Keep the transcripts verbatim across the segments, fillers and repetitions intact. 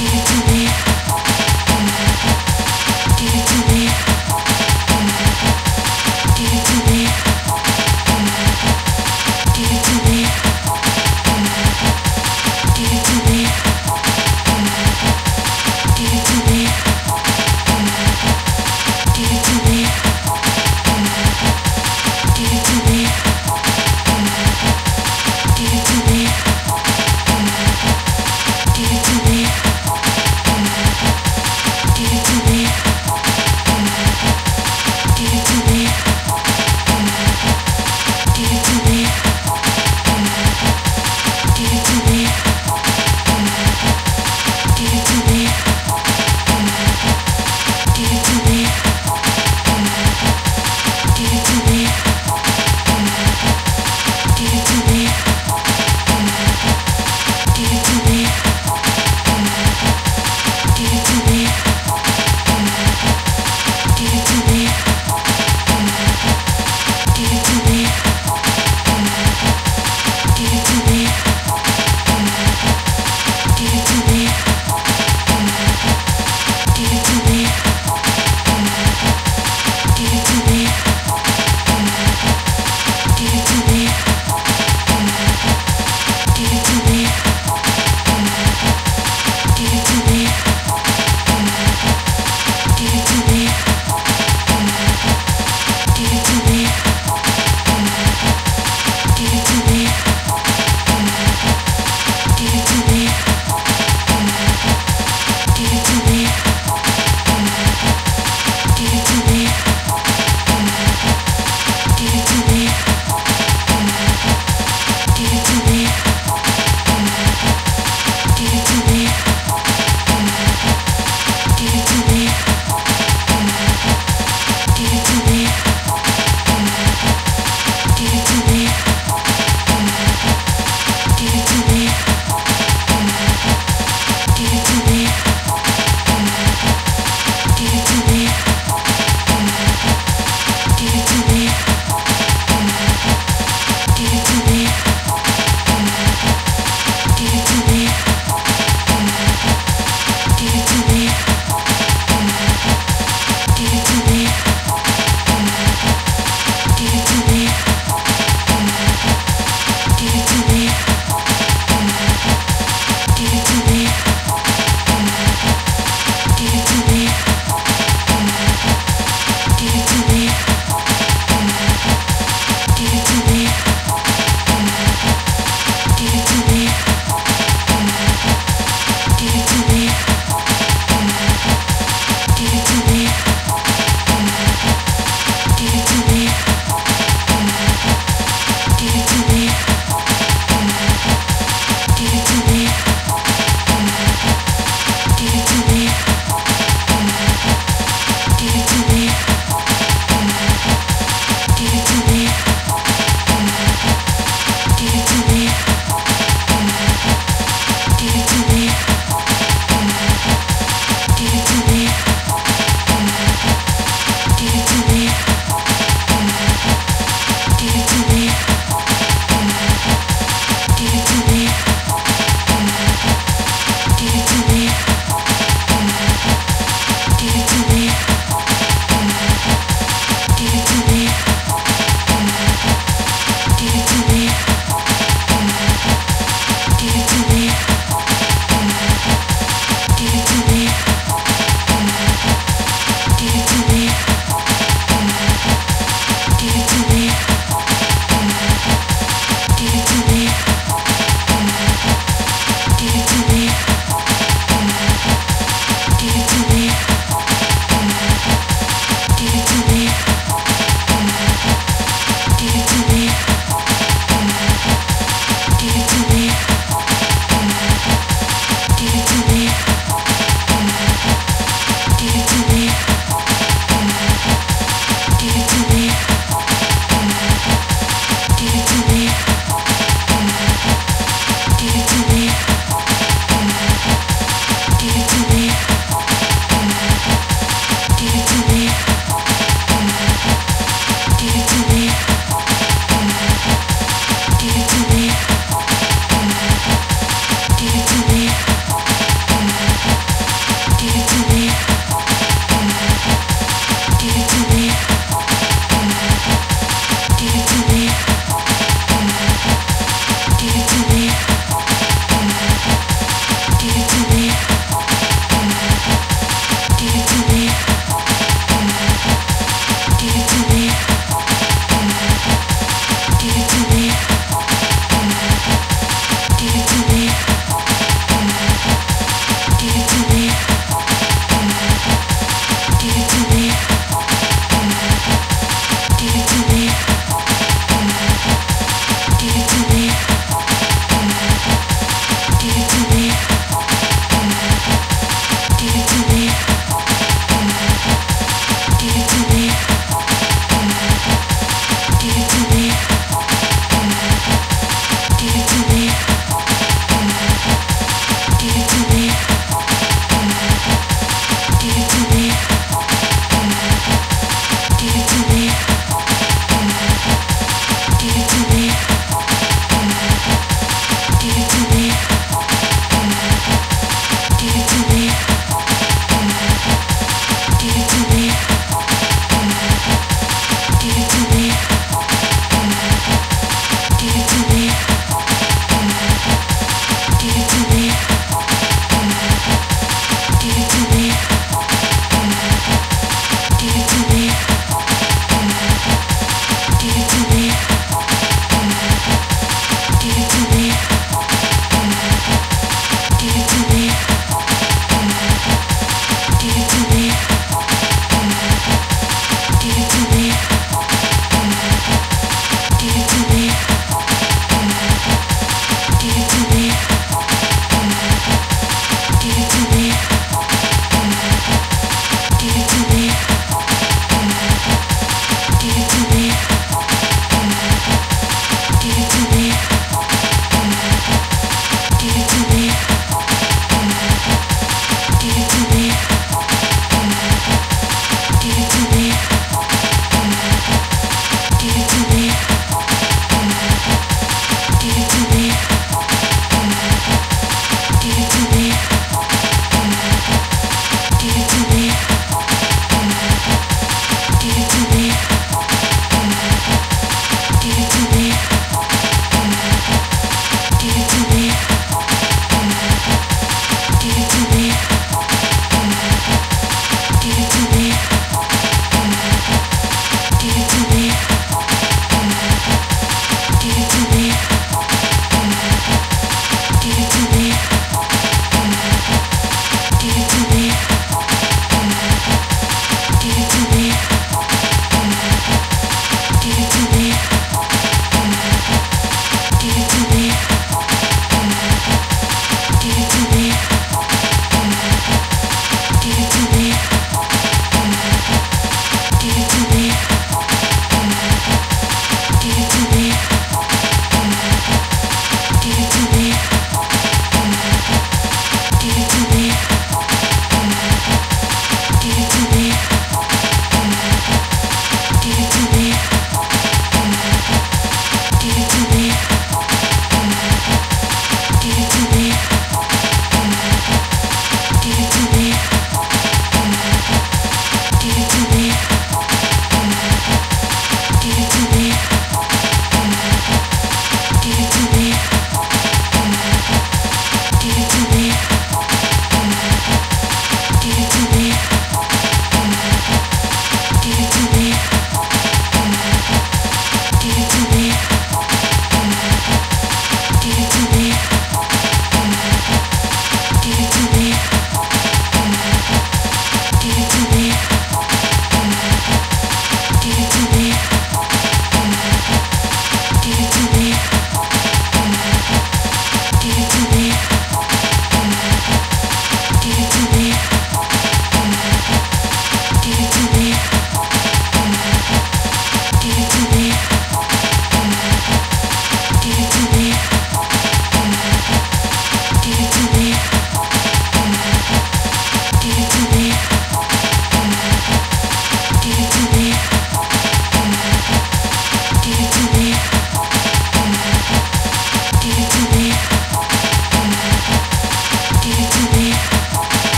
Give it to me.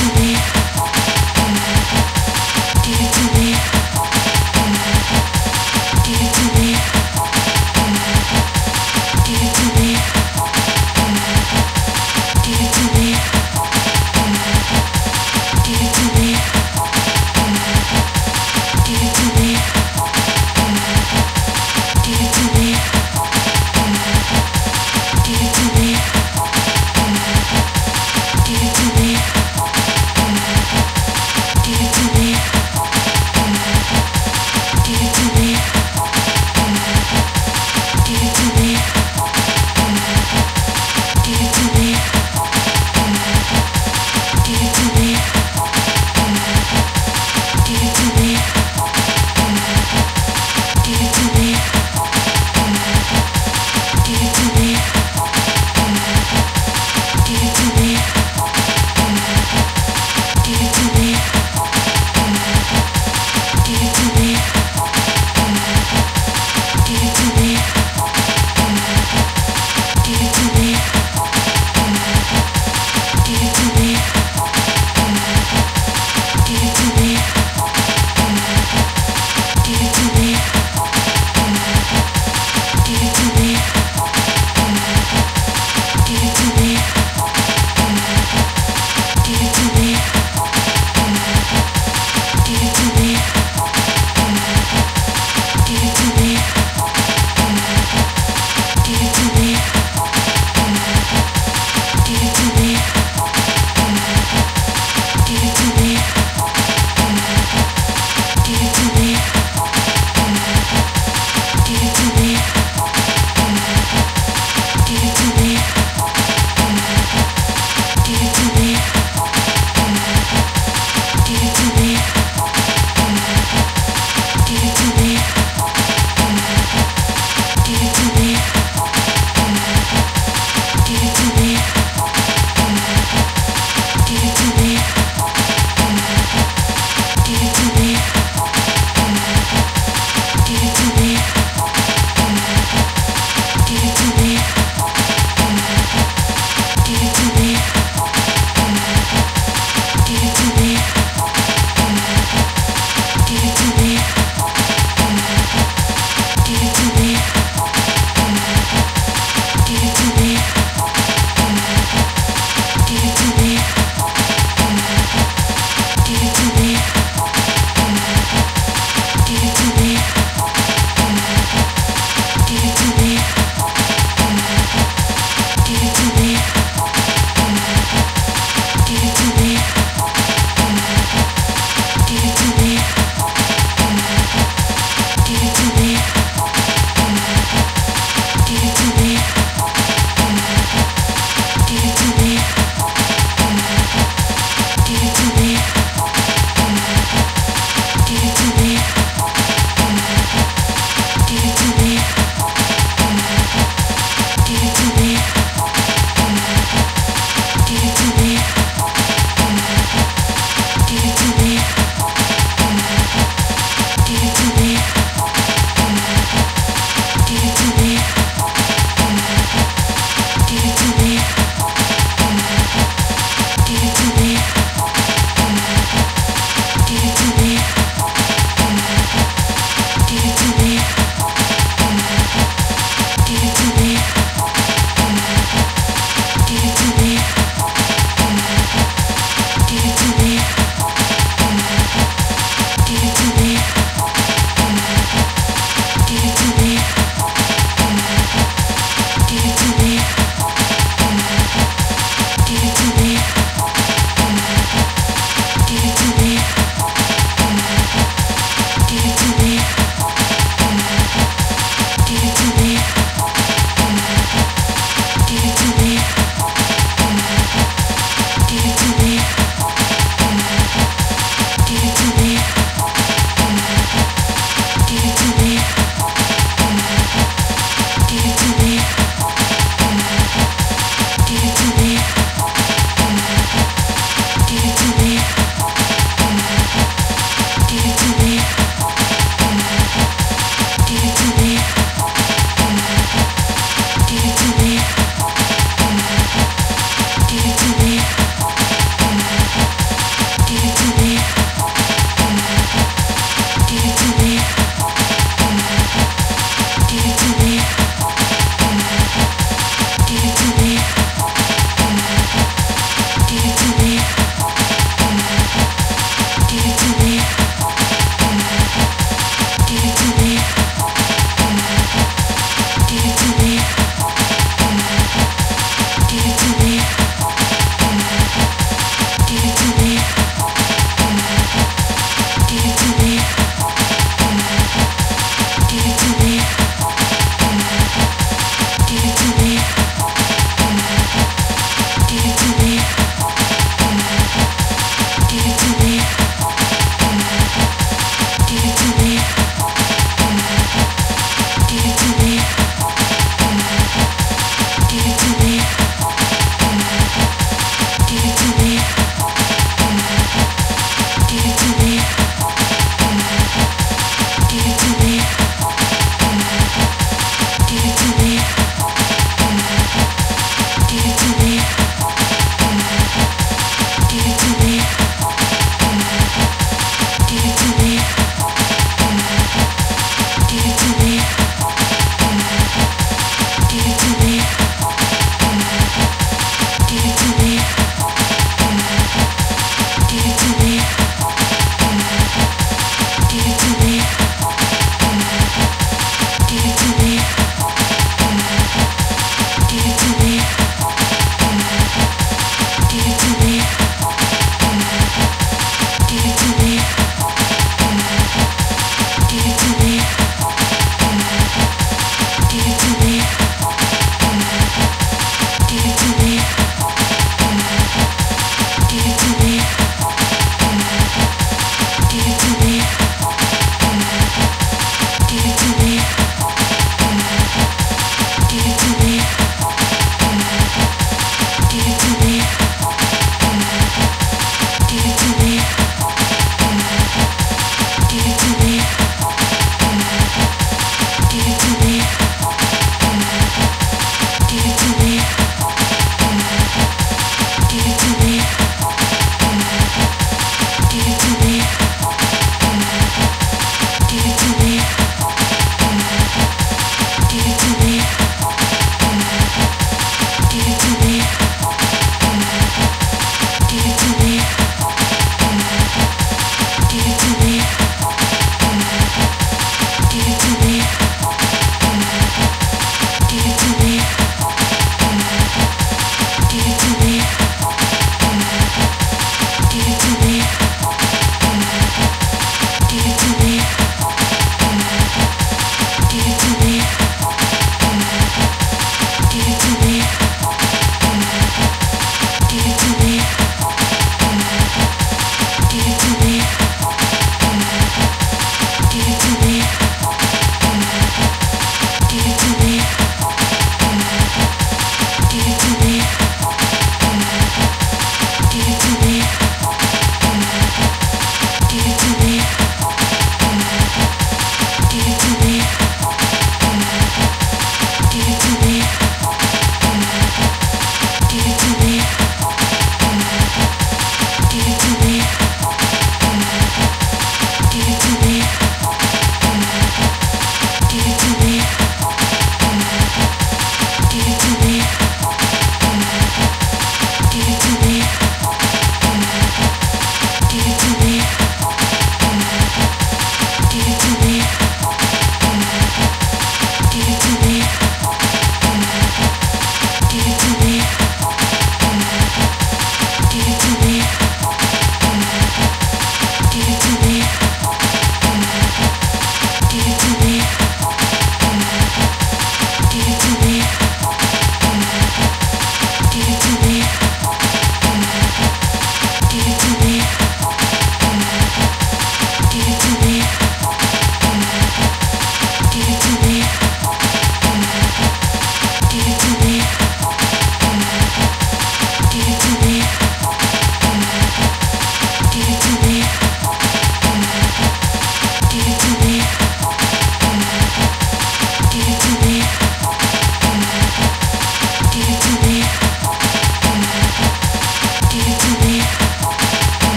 Give it to me.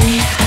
me.